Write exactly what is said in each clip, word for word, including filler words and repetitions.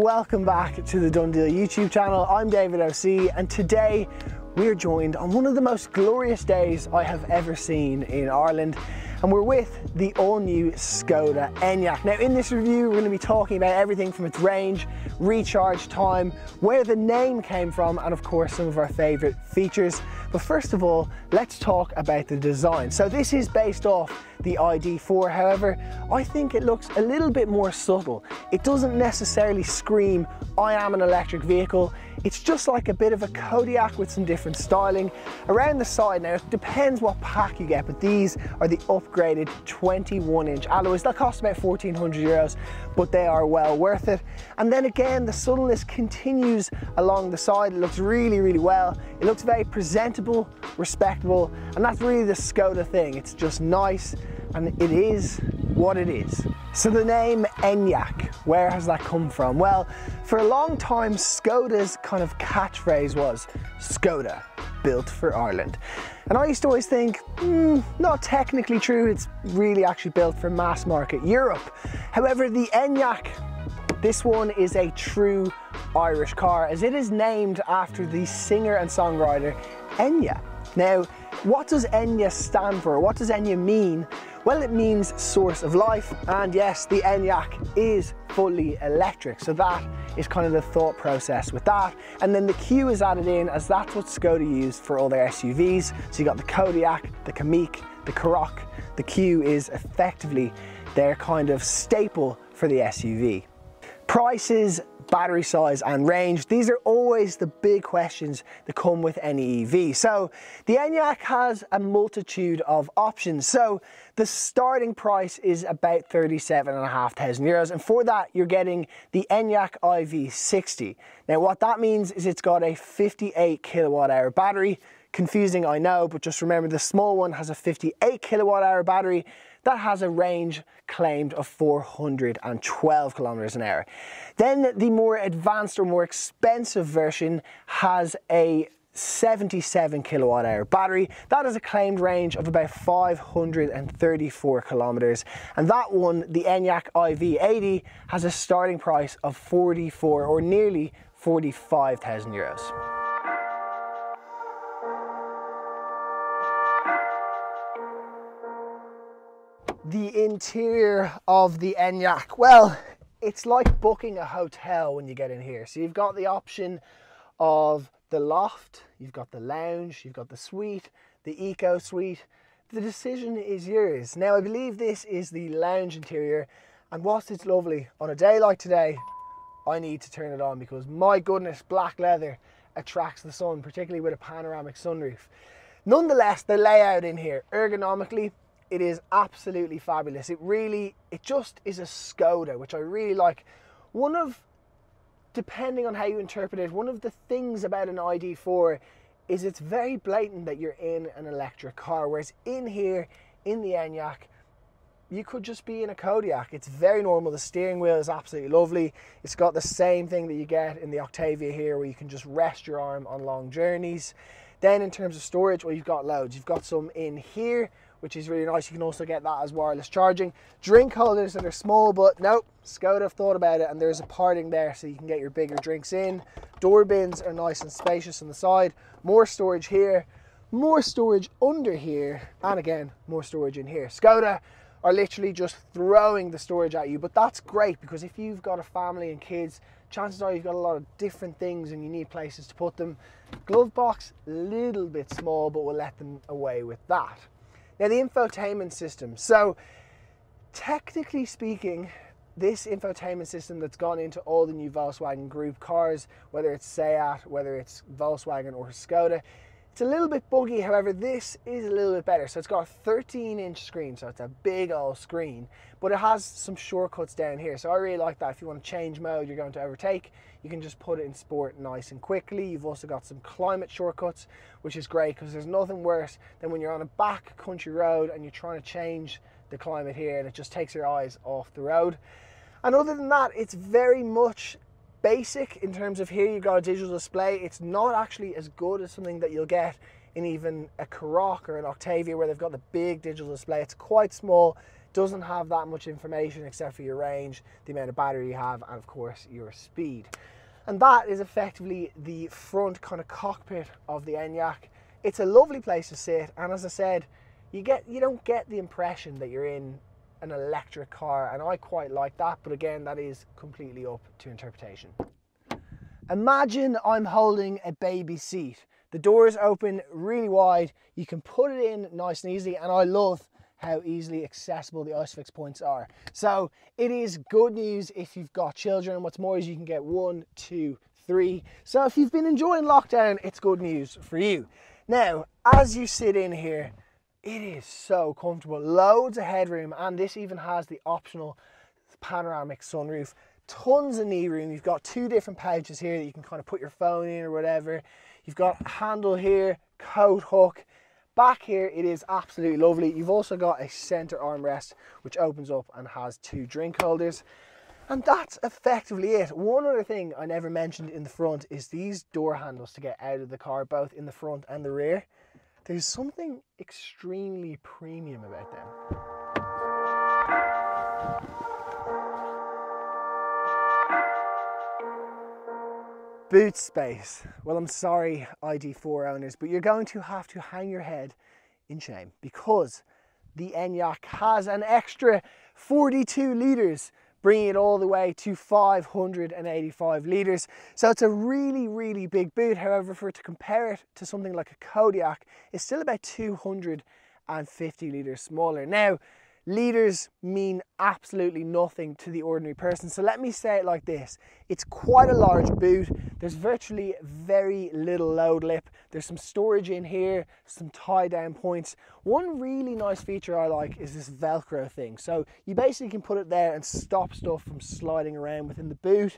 welcome back to the DoneDeal YouTube channel. I'm David O C, and today we're joined on one of the most glorious days I have ever seen in Ireland, and we're with the all-new Skoda Enyaq. Now, in this review, we're going to be talking about everything from its range, recharge time, where the name came from, and of course, some of our favorite features. But first of all, let's talk about the design. So this is based off the I D four, however, I think it looks a little bit more subtle. It doesn't necessarily scream, I am an electric vehicle. It's just like a bit of a Kodiak with some different styling. Around the side now, it depends what pack you get, but these are the upgraded twenty-one inch alloys. That cost about fourteen hundred euros, but they are well worth it. And then again, the subtleness continues along the side. It looks really, really well. It looks very presentable, respectable, and that's really the Skoda thing. It's just nice, and it is what it is. So the name Enyaq, where has that come from? Well, for a long time, Skoda's kind of catchphrase was, Skoda, built for Ireland. And I used to always think, mm, not technically true, it's really actually built for mass market Europe. However, the Enyaq, this one is a true Irish car, as it is named after the singer and songwriter Enya. Now, what does Enya stand for? What does Enya mean? Well, it means source of life, and yes, the Enyaq is fully electric, so that is kind of the thought process with that. And then the Q is added in, as that's what Skoda used for all their S U Vs. So you got the Kodiak, the Kamiq, the Karoq. The Q is effectively their kind of staple for the S U V. Prices, battery size and range, these are always the big questions that come with any E V. So the Enyaq has a multitude of options. So the starting price is about thirty-seven and a half thousand euros, and for that you're getting the Enyaq I V sixty. Now what that means is it's got a fifty-eight kilowatt hour battery. Confusing, I know, but just remember the small one has a fifty-eight kilowatt hour battery that has a range claimed of four hundred twelve kilometers an hour. Then the more advanced or more expensive version has a seventy-seven kilowatt hour battery. That has a claimed range of about five hundred thirty-four kilometers. And that one, the Enyaq I V eighty, has a starting price of forty-four or nearly forty-five thousand euros. The interior of the Enyaq, well, it's like booking a hotel when you get in here. So you've got the option of the loft, you've got the lounge, you've got the suite, the eco suite. The decision is yours. Now, I believe this is the lounge interior, and whilst it's lovely on a day like today, I need to turn it on because my goodness, black leather attracts the sun, particularly with a panoramic sunroof. Nonetheless, the layout in here, ergonomically, it is absolutely fabulous. It really, it just is a Skoda, which I really like. One of, depending on how you interpret it, one of the things about an I D four is it's very blatant that you're in an electric car, whereas in here, in the Enyaq, you could just be in a Kodiak. It's very normal. The steering wheel is absolutely lovely. It's got the same thing that you get in the Octavia here, where you can just rest your arm on long journeys. Then in terms of storage, well, you've got loads. You've got some in here, which is really nice. You can also get that as wireless charging. Drink holders that are small, but nope, Skoda have thought about it, and there's a parting there so you can get your bigger drinks in. Door bins are nice and spacious on the side. More storage here, more storage under here, and again, more storage in here. Skoda are literally just throwing the storage at you, but that's great, because if you've got a family and kids, chances are you've got a lot of different things and you need places to put them. Glove box, a little bit small, but we'll let them away with that. Now, the infotainment system. So technically speaking, this infotainment system that's gone into all the new Volkswagen Group cars, whether it's Seat, whether it's Volkswagen or Skoda, it's a little bit buggy. However, this is a little bit better. So it's got a thirteen inch screen, so it's a big old screen, but it has some shortcuts down here. So I really like that. If you want to change mode, you're going to overtake, you can just put it in sport nice and quickly. You've also got some climate shortcuts, which is great, because there's nothing worse than when you're on a back country road and you're trying to change the climate here and it just takes your eyes off the road. And other than that, it's very much basic in terms of here you've got a digital display. It's not actually as good as something that you'll get in even a Karoq or an Octavia, where they've got the big digital display. It's quite small, Doesn't have that much information except for your range, the amount of battery you have, and of course your speed. And that is effectively the front kind of cockpit of the Enyaq. It's a lovely place to sit, and as I said, you get you don't get the impression that you're in an electric car, and I quite like that, but again, that is completely up to interpretation. Imagine I'm holding a baby seat. The doors open really wide, you can put it in nice and easy, and I love how easily accessible the ISOFIX points are. So it is good news if you've got children, and what's more is you can get one, two, three. So if you've been enjoying lockdown, it's good news for you. Now, as you sit in here, it is so comfortable, loads of headroom, and this even has the optional panoramic sunroof. Tons of knee room. You've got two different pouches here that you can kind of put your phone in or whatever. You've got a handle here, coat hook. Back here, it is absolutely lovely. You've also got a center armrest, which opens up and has two drink holders. And that's effectively it. One other thing I never mentioned in the front is these door handles to get out of the car, both in the front and the rear. There's something extremely premium about them. Boot space. Well, I'm sorry, I D four owners, but you're going to have to hang your head in shame, because the Enyaq has an extra forty-two litres, bringing it all the way to five hundred eighty-five litres. So it's a really, really big boot. However, for it to compare it to something like a Kodiak, it's still about two hundred fifty litres smaller. Now, litres mean absolutely nothing to the ordinary person. So let me say it like this. It's quite a large boot. There's virtually very little load lip. There's some storage in here, some tie down points. One really nice feature I like is this Velcro thing. So you basically can put it there and stop stuff from sliding around within the boot.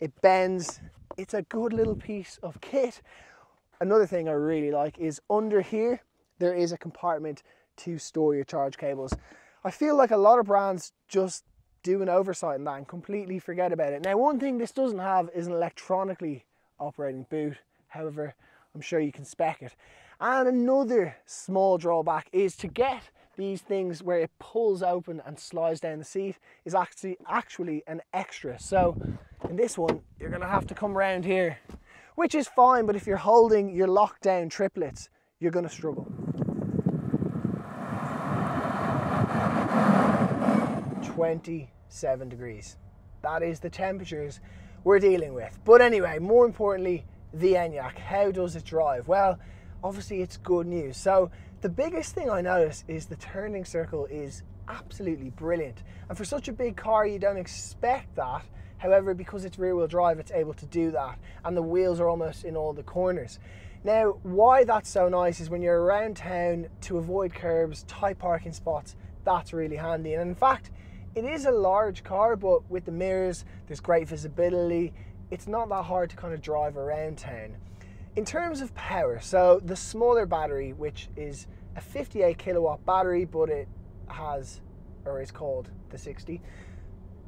It bends. It's a good little piece of kit. Another thing I really like is under here, there is a compartment to store your charge cables. I feel like a lot of brands just do an oversight in that and completely forget about it. Now, one thing this doesn't have is an electronically operating boot. However, I'm sure you can spec it. And another small drawback is to get these things where it pulls open and slides down the seat is actually actually an extra. So in this one, you're gonna have to come around here, which is fine, but if you're holding your lockdown triplets, you're gonna struggle. twenty-seven degrees. That is the temperatures we're dealing with. But anyway, more importantly, the Enyaq. How does it drive? Well, obviously it's good news. So the biggest thing I notice is the turning circle is absolutely brilliant. And for such a big car, you don't expect that. However, because it's rear-wheel drive, it's able to do that. And the wheels are almost in all the corners. Now, why that's so nice is when you're around town, to avoid curbs, tight parking spots, that's really handy. And in fact, it is a large car, but with the mirrors, there's great visibility. It's not that hard to kind of drive around town. In terms of power, so the smaller battery, which is a fifty-eight kilowatt battery, but it has, or is called the sixty.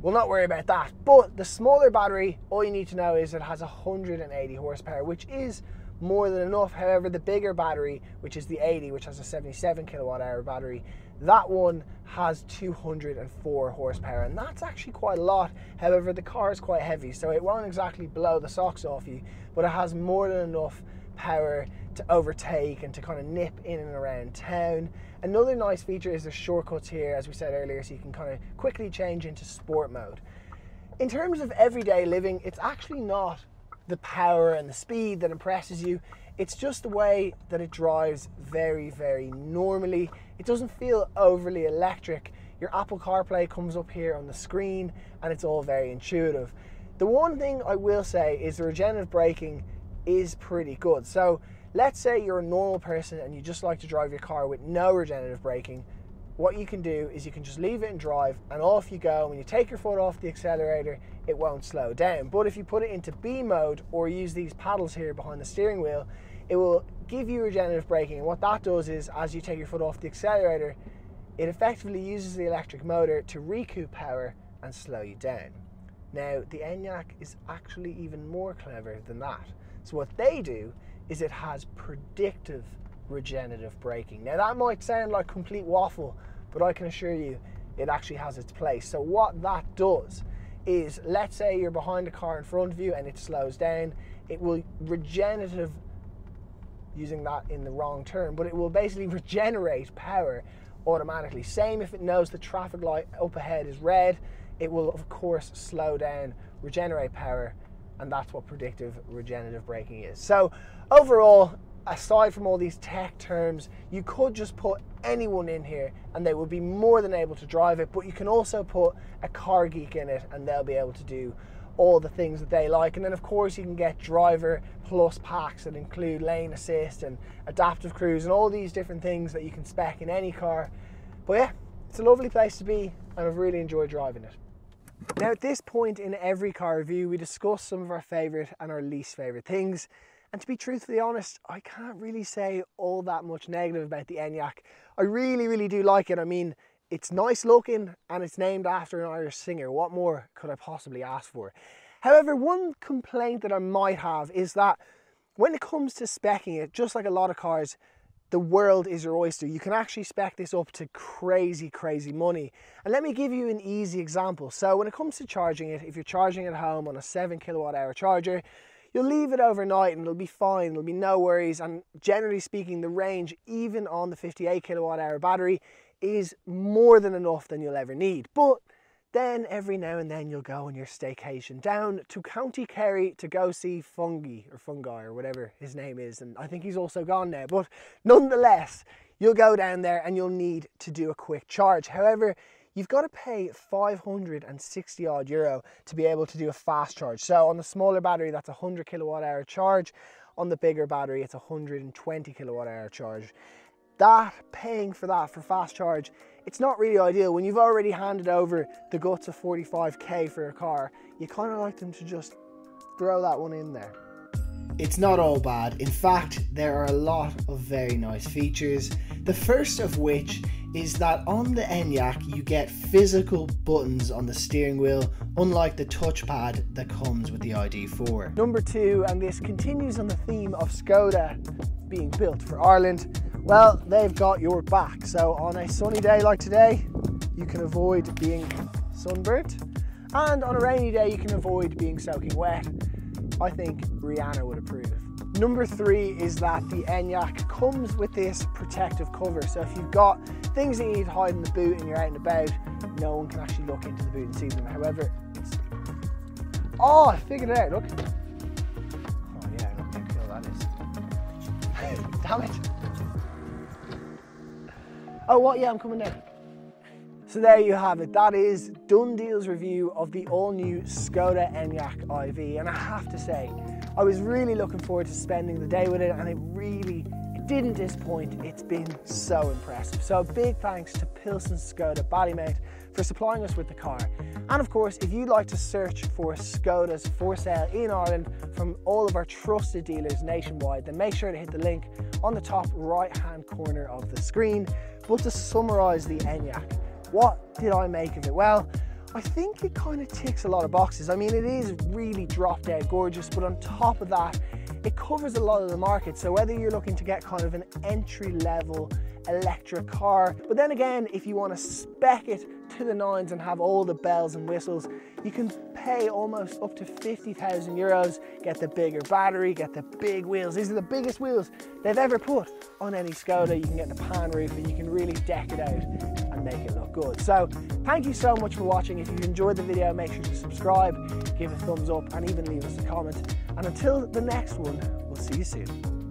We'll not worry about that. But the smaller battery, all you need to know is it has one hundred eighty horsepower, which is more than enough. However, the bigger battery, which is the eighty, which has a seventy-seven kilowatt hour battery, that one has two hundred four horsepower, and that's actually quite a lot. However, the car is quite heavy, so it won't exactly blow the socks off you, but it has more than enough power to overtake and to kind of nip in and around town. Another nice feature is the shortcuts here, as we said earlier, so you can kind of quickly change into sport mode. In terms of everyday living, it's actually not the power and the speed that impresses you. It's just the way that it drives very, very normally. It doesn't feel overly electric. Your Apple CarPlay comes up here on the screen, and it's all very intuitive. The one thing I will say is the regenerative braking is pretty good. So let's say you're a normal person and you just like to drive your car with no regenerative braking. What you can do is you can just leave it and drive, and off you go. When you take your foot off the accelerator, it won't slow down. But if you put it into B mode or use these paddles here behind the steering wheel, it will give you regenerative braking. And what that does is, as you take your foot off the accelerator, it effectively uses the electric motor to recoup power and slow you down. Now, the Enyaq is actually even more clever than that. So what they do is it has predictive regenerative braking. Now, that might sound like complete waffle, but I can assure you it actually has its place. So what that does is, let's say you're behind a car in front of you and it slows down, it will regenerative, using that in the wrong term, but it will basically regenerate power automatically. Same if it knows the traffic light up ahead is red, it will of course slow down, regenerate power, and that's what predictive regenerative braking is. So overall, aside from all these tech terms, you could just put anyone in here and they would be more than able to drive it, but you can also put a car geek in it and they'll be able to do all the things that they like. And then of course you can get driver plus packs that include lane assist and adaptive cruise and all these different things that you can spec in any car. But yeah, it's a lovely place to be and I've really enjoyed driving it. Now at this point in every car review, we discuss some of our favourite and our least favourite things. And to be truthfully honest, I can't really say all that much negative about the Enyaq. I really, really do like it. I mean, it's nice looking and it's named after an Irish singer. What more could I possibly ask for? However, one complaint that I might have is that when it comes to speccing it, just like a lot of cars, the world is your oyster. You can actually spec this up to crazy, crazy money. And let me give you an easy example. So when it comes to charging it, if you're charging at home on a seven kilowatt hour charger, you'll leave it overnight and it'll be fine, there'll be no worries. And generally speaking, the range, even on the fifty-eight kilowatt hour battery, is more than enough than you'll ever need. But then every now and then you'll go on your staycation down to County Kerry to go see Fungi or Fungi or whatever his name is. And I think he's also gone now, but nonetheless, you'll go down there and you'll need to do a quick charge. However, you've got to pay five hundred sixty odd euro to be able to do a fast charge. So on the smaller battery, that's a one hundred kilowatt hour charge. On the bigger battery, it's a one hundred twenty kilowatt hour charge. That, paying for that for fast charge, it's not really ideal. When you've already handed over the guts of forty-five K for a car, you kind of like them to just throw that one in there. It's not all bad. In fact, there are a lot of very nice features. The first of which is that on the Enyaq, you get physical buttons on the steering wheel, unlike the touchpad that comes with the I D four. Number two, and this continues on the theme of Skoda being built for Ireland, well, they've got your back. So on a sunny day like today, you can avoid being sunburnt. And on a rainy day, you can avoid being soaking wet. I think Rihanna would approve. Number three is that the Enyaq comes with this protective cover. So if you've got things that you need to hide in the boot and you're out and about, no one can actually look into the boot and see them. However, it's... oh, I figured it out, look. Oh yeah, I don't know how that is. Damn it. Oh, what? Yeah, I'm coming down. So there you have it. That is DoneDeal's review of the all-new Skoda Enyaq I V. And I have to say, I was really looking forward to spending the day with it, and it really it didn't disappoint. It's been so impressive. So big thanks to Pilsen Skoda Ballymate for supplying us with the car. And of course, if you'd like to search for Skodas for sale in Ireland from all of our trusted dealers nationwide, then make sure to hit the link on the top right-hand corner of the screen. But to summarise the Enyaq, what did I make of it? Well, I think it kind of ticks a lot of boxes. I mean, it is really drop dead gorgeous, but on top of that, it covers a lot of the market. So whether you're looking to get kind of an entry level electric car, but then again, if you want to spec it to the nines and have all the bells and whistles, you can pay almost up to fifty thousand euros, get the bigger battery, get the big wheels. These are the biggest wheels they've ever put on any Skoda. You can get the pan roof and you can really deck it out and make it look good. So thank you so much for watching. If you've enjoyed the video, make sure to subscribe, give a thumbs up, and even leave us a comment. And until the next one, we'll see you soon.